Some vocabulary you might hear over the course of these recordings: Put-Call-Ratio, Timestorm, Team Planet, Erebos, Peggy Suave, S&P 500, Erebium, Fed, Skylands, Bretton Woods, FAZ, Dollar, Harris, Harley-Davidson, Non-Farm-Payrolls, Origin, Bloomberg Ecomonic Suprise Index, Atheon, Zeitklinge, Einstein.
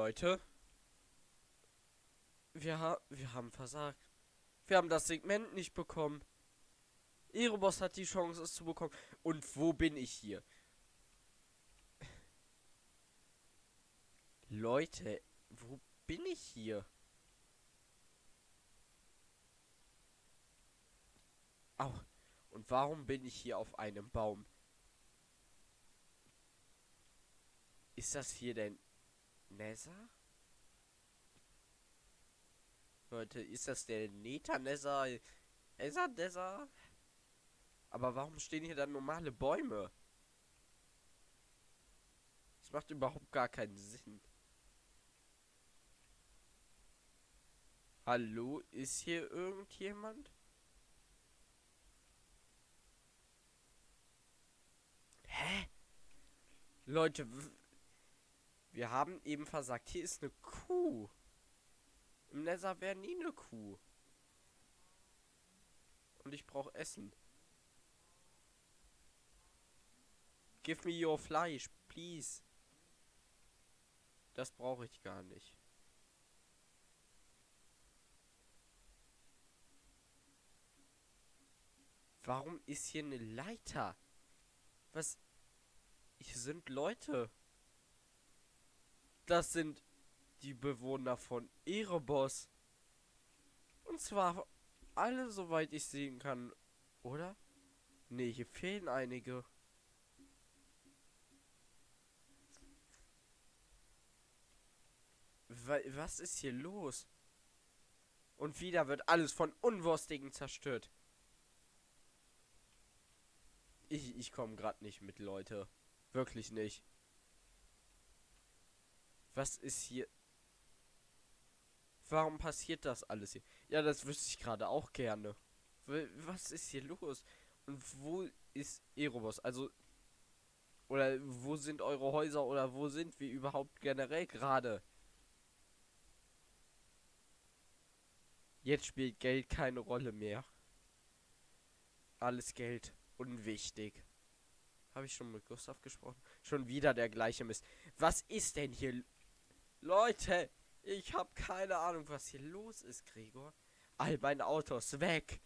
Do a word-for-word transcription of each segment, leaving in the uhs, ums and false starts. Leute. Wir, ha wir haben versagt. Wir haben das Segment nicht bekommen. Erebos hat die Chance, es zu bekommen. Und wo bin ich hier? Leute, wo bin ich hier? Au. Und warum bin ich hier auf einem Baum? Ist das hier denn Nether? Leute, ist das der Nether-Nether? Nether-Nether? Aber warum stehen hier dann normale Bäume? Das macht überhaupt gar keinen Sinn. Hallo, ist hier irgendjemand? Hä? Leute, wir haben eben versagt. Hier ist eine Kuh. Im Nether wäre nie eine Kuh. Und ich brauche Essen. Give me your Fleisch, please. Das brauche ich gar nicht. Warum ist hier eine Leiter? Was? Hier sind Leute. Das sind die Bewohner von Erebos. Und zwar alle, soweit ich sehen kann. Oder? Ne, hier fehlen einige. Was ist hier los? Und wieder wird alles von Unwurstigen zerstört. Ich, ich komme gerade nicht mit, Leute. Wirklich nicht. Was ist hier? Warum passiert das alles hier? Ja, das wüsste ich gerade auch gerne. Was ist hier los? Und wo ist Erebos? Also, oder wo sind eure Häuser? Oder wo sind wir überhaupt generell gerade? Jetzt spielt Geld keine Rolle mehr. Alles Geld. Unwichtig. Habe ich schon mit Gustav gesprochen? Schon wieder der gleiche Mist. Was ist denn hier? Leute, ich habe keine Ahnung, was hier los ist, Gregor. All meine Autos weg.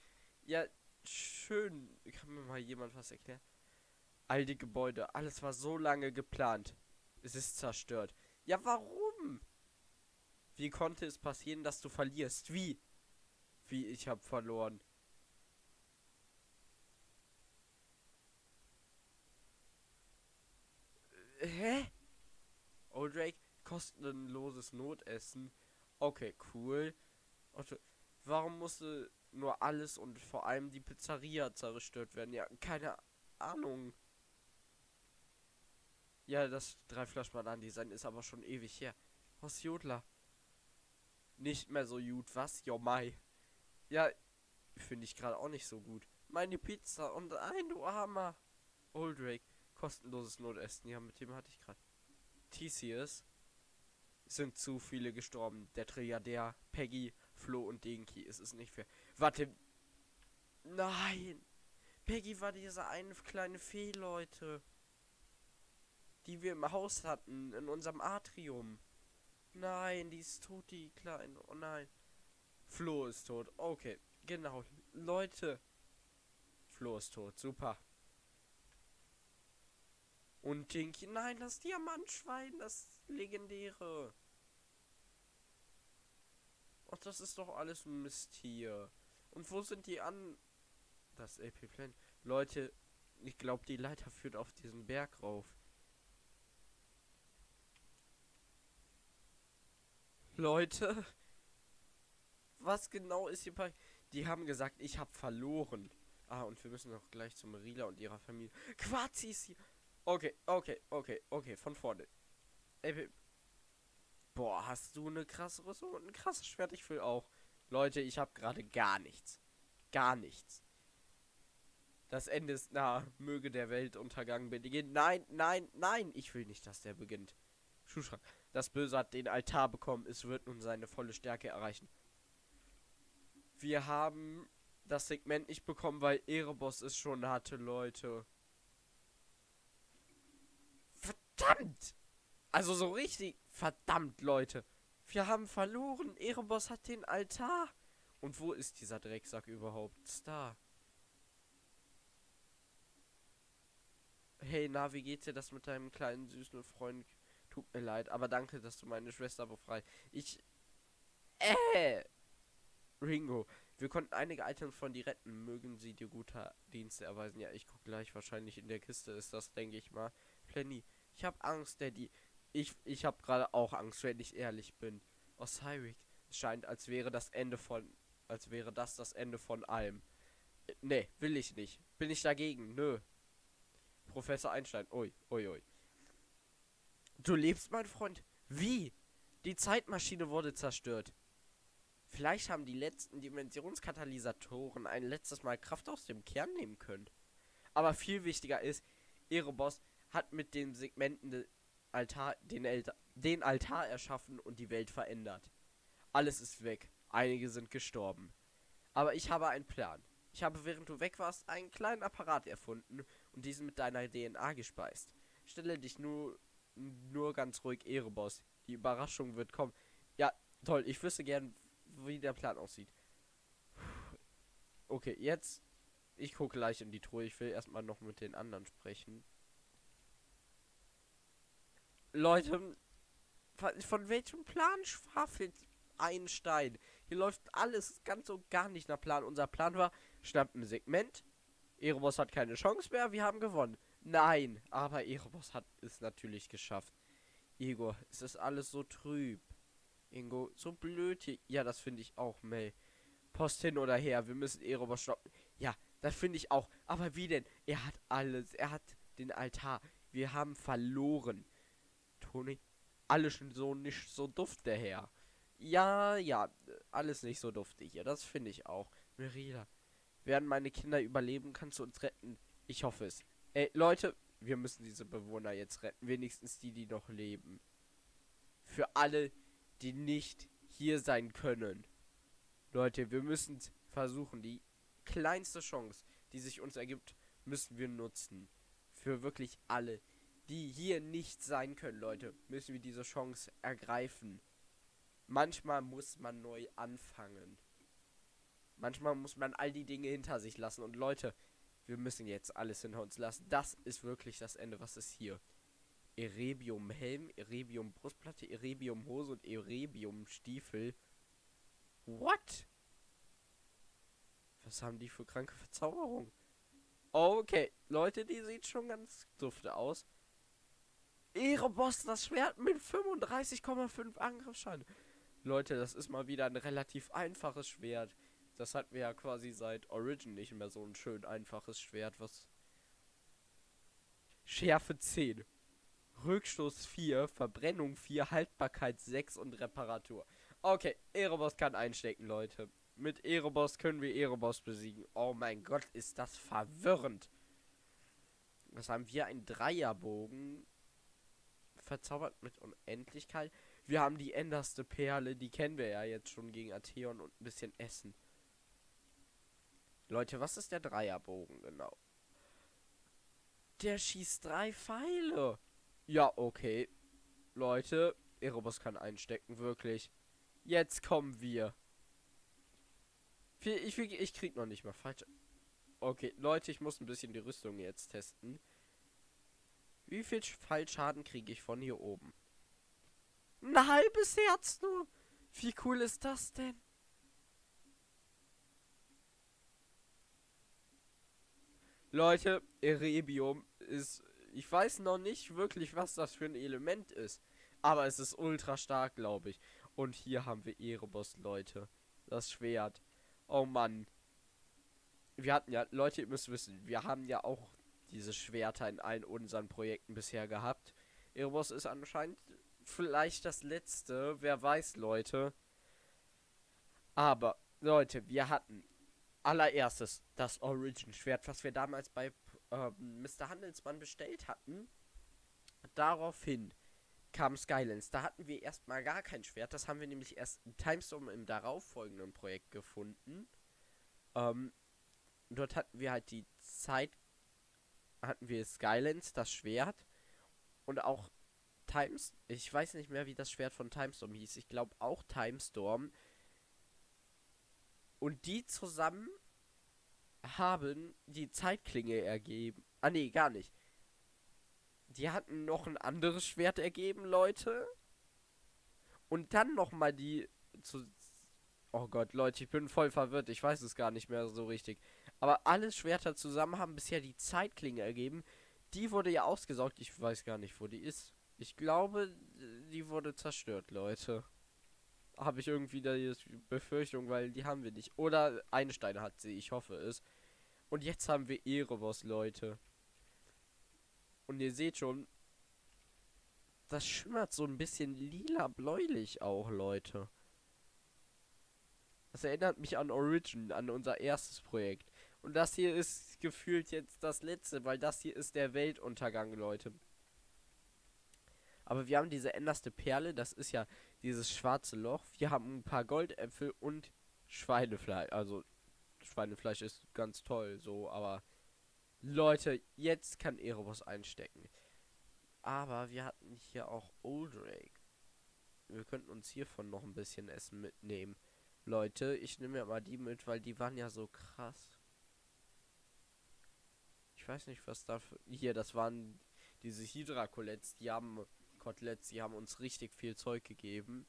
Ja, schön. Kann mir mal jemand was erklären? All die Gebäude. Alles war so lange geplant. Es ist zerstört. Ja, warum? Wie konnte es passieren, dass du verlierst? Wie? Wie, ich habe verloren. Hä? Oh, Drake, kostenloses Notessen. Okay, cool. Also, warum musste nur alles und vor allem die Pizzeria zerstört werden? Ja, keine Ahnung. Ja, das drei Flaschen Banan-Design ist aber schon ewig her. Was Jodler? Nicht mehr so gut, was? Jo, Mai. Ja, finde ich gerade auch nicht so gut. Meine Pizza und ein, du armer Old Drake. Kostenloses Notessen, ja, mit dem hatte ich gerade. Theseus, sind zu viele gestorben. Der Triader, Peggy, Flo und Dinky. Es ist nicht fair. Warte. Nein. Peggy war diese eine kleine Fee, Leute. Die wir im Haus hatten, in unserem Atrium. Nein, die ist tot, die Kleine. Oh nein. Flo ist tot. Okay, genau. Leute. Flo ist tot. Super. Und Dinky, nein, das Diamantschwein, das legendäre. Ach, das ist doch alles ein Mist hier. Und wo sind die an... Das L P-Plan. Leute, ich glaube, die Leiter führt auf diesen Berg rauf. Leute, was genau ist hier bei... Die haben gesagt, ich habe verloren. Ah, und wir müssen noch gleich zu Marila und ihrer Familie. Quatsch ist hier... Okay, okay, okay, okay, von vorne. Ey, boah, hast du eine krasse Rüstung und ein krasses Schwert? Ich will auch. Leute, ich habe gerade gar nichts. Gar nichts. Das Ende ist nah. Möge der Weltuntergang beginnen. Nein, nein, nein. Ich will nicht, dass der beginnt. Schuhschrank. Das Böse hat den Altar bekommen. Es wird nun seine volle Stärke erreichen. Wir haben das Segment nicht bekommen, weil Erebos es schon hatte, Leute. Verdammt! Also so richtig Verdammt, Leute. Wir haben verloren. Erebos hat den Altar. Und wo ist dieser Drecksack überhaupt? Da. Hey, na, wie geht's dir das mit deinem kleinen, süßen Freund? Tut mir leid, aber danke, dass du meine Schwester befreit. Ich... Äh! Ringo, wir konnten einige Items von dir retten. Mögen sie dir gute Dienste erweisen. Ja, ich guck gleich. Wahrscheinlich in der Kiste ist das, denke ich mal. Plenty, ich hab Angst, Daddy. Ich, ich hab gerade auch Angst, wenn ich ehrlich bin. Osirik, es scheint, als wäre das Ende von... Als wäre das das Ende von allem. Ne, will ich nicht. Bin ich dagegen? Nö. Professor Einstein. Ui, ui, ui. Du lebst, mein Freund? Wie? Die Zeitmaschine wurde zerstört. Vielleicht haben die letzten Dimensionskatalysatoren ein letztes Mal Kraft aus dem Kern nehmen können. Aber viel wichtiger ist, Erebos hat mit den Segmenten des Altar, den, Altar, den Altar erschaffen und die Welt verändert. Alles ist weg. Einige sind gestorben. Aber ich habe einen Plan. Ich habe, während du weg warst, einen kleinen Apparat erfunden und diesen mit deiner D N A gespeist. Stelle dich nur, nur ganz ruhig, Erebos. Die Überraschung wird kommen. Ja, toll. Ich wüsste gern, wie der Plan aussieht. Okay, jetzt... Ich gucke gleich in die Truhe. Ich will erstmal noch mit den anderen sprechen. Leute, von welchem Plan schwafelt ein Stein? Hier läuft alles ganz und gar nicht nach Plan. Unser Plan war, schnappt ein Segment. Erebos hat keine Chance mehr. Wir haben gewonnen. Nein, aber Erebos hat es natürlich geschafft. Igor, es ist alles so trüb. Ingo, so blöd hier. Ja, das finde ich auch, Mel. Post hin oder her, wir müssen Erebos stoppen. Ja, das finde ich auch. Aber wie denn? Er hat alles. Er hat den Altar. Wir haben verloren. Toni, alles so nicht so dufte her. Ja, ja, alles nicht so dufte hier. Das finde ich auch. Merida, werden meine Kinder überleben? Kannst du uns retten? Ich hoffe es. Ey, Leute, wir müssen diese Bewohner jetzt retten. Wenigstens die, die noch leben. Für alle, die nicht hier sein können. Leute, wir müssen versuchen. Die kleinste Chance, die sich uns ergibt, müssen wir nutzen. Für wirklich alle, die hier nicht sein können, Leute, müssen wir diese Chance ergreifen. Manchmal muss man neu anfangen. Manchmal muss man all die Dinge hinter sich lassen. Und Leute, wir müssen jetzt alles hinter uns lassen. Das ist wirklich das Ende. Was ist hier? Erebium Helm, Erebium Brustplatte, Erebium Hose und Erebium Stiefel. What? Was haben die für kranke Verzauberung? Okay, Leute, die sieht schon ganz dufte aus. Erebos, das Schwert mit fünfunddreißig Komma fünf Angriffsschaden. Leute, das ist mal wieder ein relativ einfaches Schwert. Das hatten wir ja quasi seit Origin nicht mehr, so ein schön einfaches Schwert, was... Schärfe zehn. Rückstoß vier, Verbrennung vier, Haltbarkeit sechs und Reparatur. Okay, Erebos kann einstecken, Leute. Mit Erebos können wir Erebos besiegen. Oh mein Gott, ist das verwirrend. Was haben wir? Ein Dreierbogen. Verzaubert mit Unendlichkeit. Wir haben die enderste Perle. Die kennen wir ja jetzt schon gegen Atheon und ein bisschen Essen. Leute, was ist der Dreierbogen genau? Der schießt drei Pfeile. Ja, okay. Leute, Erebos kann einstecken, wirklich. Jetzt kommen wir. Ich, ich, ich krieg noch nicht mal falsch. Okay, Leute, ich muss ein bisschen die Rüstung jetzt testen. Wie viel Fallschaden kriege ich von hier oben? Ein halbes Herz nur. Wie cool ist das denn? Leute, Erebium ist... Ich weiß noch nicht wirklich, was das für ein Element ist. Aber es ist ultra stark, glaube ich. Und hier haben wir Erebos, Leute. Das Schwert. Oh Mann. Wir hatten ja... Leute, ihr müsst wissen, wir haben ja auch diese Schwerter in allen unseren Projekten bisher gehabt. Erebos ist anscheinend vielleicht das letzte. Wer weiß, Leute. Aber, Leute, wir hatten allererstes das Origin-Schwert, was wir damals bei... Mister Handelsmann bestellt hatten. Daraufhin kam Skylands. Da hatten wir erstmal gar kein Schwert. Das haben wir nämlich erst in Timestorm im darauffolgenden Projekt gefunden. Ähm, dort hatten wir halt die Zeit... Hatten wir Skylands, das Schwert. Und auch Times... Ich weiß nicht mehr, wie das Schwert von Timestorm hieß. Ich glaube auch Timestorm. Und die zusammen haben die Zeitklinge ergeben. Ah, nee, gar nicht. Die hatten noch ein anderes Schwert ergeben, Leute. Und dann nochmal die... Zu oh Gott, Leute, ich bin voll verwirrt. Ich weiß es gar nicht mehr so richtig. Aber alle Schwerter zusammen haben bisher die Zeitklinge ergeben. Die wurde ja ausgesaugt. Ich weiß gar nicht, wo die ist. Ich glaube, die wurde zerstört, Leute. Habe ich irgendwie die Befürchtung, weil die haben wir nicht. Oder Einstein hat sie, ich hoffe es. Und jetzt haben wir Erebos, Leute. Und ihr seht schon, das schimmert so ein bisschen lila-bläulich auch, Leute. Das erinnert mich an Origin, an unser erstes Projekt. Und das hier ist gefühlt jetzt das letzte, weil das hier ist der Weltuntergang, Leute. Aber wir haben diese enderste Perle, das ist ja dieses schwarze Loch. Wir haben ein paar Goldäpfel und Schweinefleisch. Also, Schweinefleisch ist ganz toll, so, aber... Leute, jetzt kann Erebos einstecken. Aber wir hatten hier auch Oldrake. Wir könnten uns hiervon noch ein bisschen Essen mitnehmen. Leute, ich nehme ja mal die mit, weil die waren ja so krass. Ich weiß nicht, was da für... Hier, das waren diese Hydra-Koteletts, die haben... Koteletts, die haben uns richtig viel Zeug gegeben.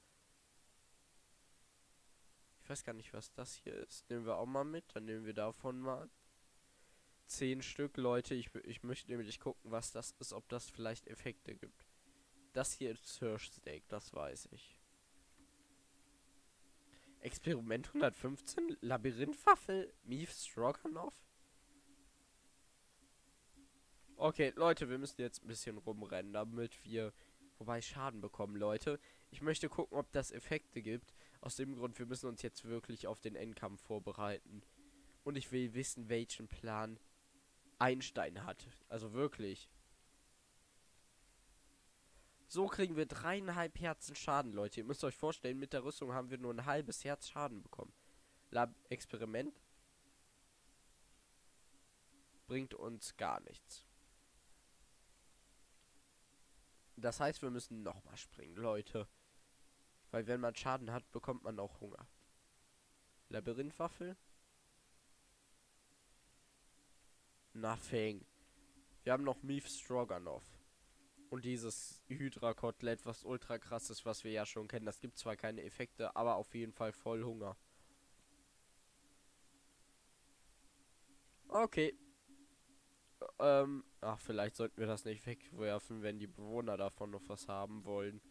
Ich weiß gar nicht, was das hier ist. Nehmen wir auch mal mit, dann nehmen wir davon mal zehn Stück, Leute. Ich, ich möchte nämlich gucken, was das ist, ob das vielleicht Effekte gibt. Das hier ist Hirschsteak, das weiß ich. Experiment hundertfünfzehn, Labyrinthwaffel, Meef Stroganoff. Okay, Leute, wir müssen jetzt ein bisschen rumrennen, damit wir wobei Schaden bekommen, Leute. Ich möchte gucken, ob das Effekte gibt. Aus dem Grund, wir müssen uns jetzt wirklich auf den Endkampf vorbereiten. Und ich will wissen, welchen Plan Einstein hat. Also wirklich. So kriegen wir dreieinhalb Herzen Schaden, Leute. Ihr müsst euch vorstellen, mit der Rüstung haben wir nur ein halbes Herz Schaden bekommen. Lab Experiment bringt uns gar nichts. Das heißt, wir müssen nochmal springen, Leute. Weil wenn man Schaden hat, bekommt man auch Hunger. Labyrinthwaffel. Nothing. Wir haben noch Meef Stroganoff. Und dieses Hydra-Kotelett, was ultra krass ist, was wir ja schon kennen. Das gibt zwar keine Effekte, aber auf jeden Fall voll Hunger. Okay. Ähm, ach, vielleicht sollten wir das nicht wegwerfen, wenn die Bewohner davon noch was haben wollen.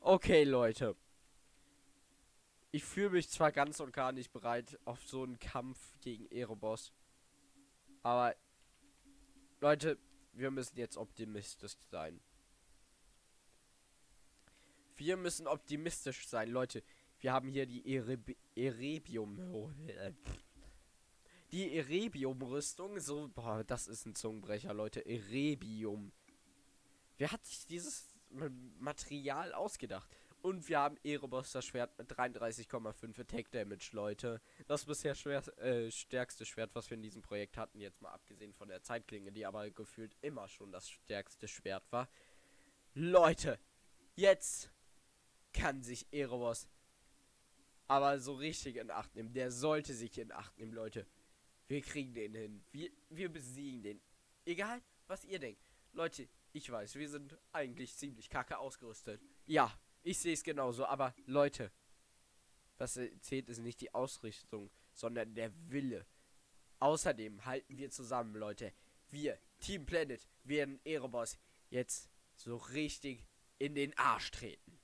Okay, Leute. Ich fühle mich zwar ganz und gar nicht bereit auf so einen Kampf gegen Erebos. Aber, Leute, wir müssen jetzt optimistisch sein. Wir müssen optimistisch sein, Leute. Wir haben hier die Ereb Erebium... Oh, äh, die Erebium-Rüstung, so, boah, das ist ein Zungenbrecher, Leute, Erebium. Wer hat sich dieses Material ausgedacht? Und wir haben Erebos das Schwert mit dreiunddreißig Komma fünf Attack Damage, Leute. Das bisher schwer, äh, stärkste Schwert, was wir in diesem Projekt hatten, jetzt mal abgesehen von der Zeitklinge, die aber gefühlt immer schon das stärkste Schwert war. Leute, jetzt kann sich Erebos aber so richtig in Acht nehmen. Der sollte sich in Acht nehmen, Leute. Wir kriegen den hin. Wir, wir besiegen den. Egal, was ihr denkt. Leute, ich weiß, wir sind eigentlich ziemlich kacke ausgerüstet. Ja, ich sehe es genauso. Aber, Leute, was zählt ist nicht die Ausrichtung, sondern der Wille. Außerdem halten wir zusammen, Leute. Wir, Team Planet, werden Erebos jetzt so richtig in den Arsch treten.